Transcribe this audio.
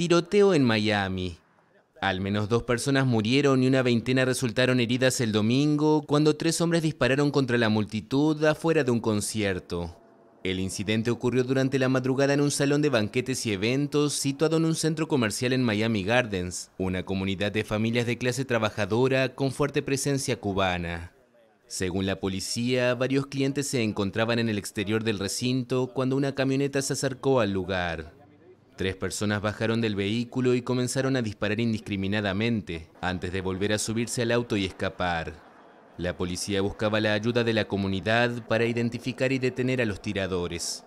Tiroteo en Miami. Al menos 2 personas murieron y una veintena resultaron heridas el domingo cuando 3 hombres dispararon contra la multitud afuera de un concierto. El incidente ocurrió durante la madrugada en un salón de banquetes y eventos situado en un centro comercial en Miami Gardens, una comunidad de familias de clase trabajadora con fuerte presencia cubana. Según la policía, varios clientes se encontraban en el exterior del recinto cuando una camioneta se acercó al lugar. 3 personas bajaron del vehículo y comenzaron a disparar indiscriminadamente antes de volver a subirse al auto y escapar. La policía buscaba la ayuda de la comunidad para identificar y detener a los tiradores.